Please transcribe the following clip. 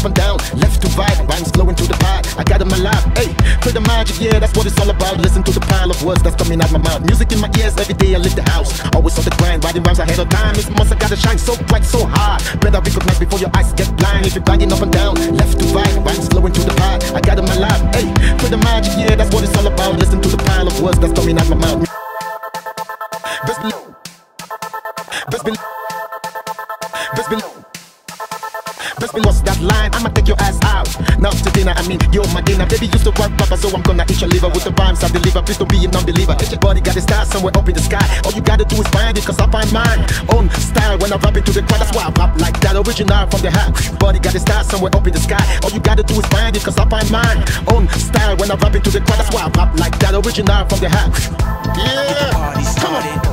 up and down, left to right, rhymes flowing through the pot. I got them alive, hey, clear the mind, yeah, that's what it's all about. Listen to the pile of words that's coming out my mouth. Music in my ears, every day I leave the house. Always on the grind, riding rhymes ahead of time. It's must I gotta shine so bright, so hard. Better recognize before your eyes get blind. If you're banging up and down, left to right, rhymes flowing through the pot. I got them alive, hey, clear the mind, yeah, that's what it's all about. Listen to the pile of words that's coming out my mouth. Best be lost that line, I'ma take your ass out. Now to dinner, I mean, you're my dinner. Baby used to work proper, so I'm gonna eat your liver. With the rhymes I deliver, please don't be a non-believer. If your body got a style somewhere up in the sky, all you gotta do is find it, cause I find mine. Own style, when I rap into the crowd, that's why I rap like that, original from the heart. Body got a style somewhere up in the sky, all you gotta do is find it, cause I find mine. Own style, when I rap into the crowd, that's why I rap like that, original from the heart. Yeah, come on.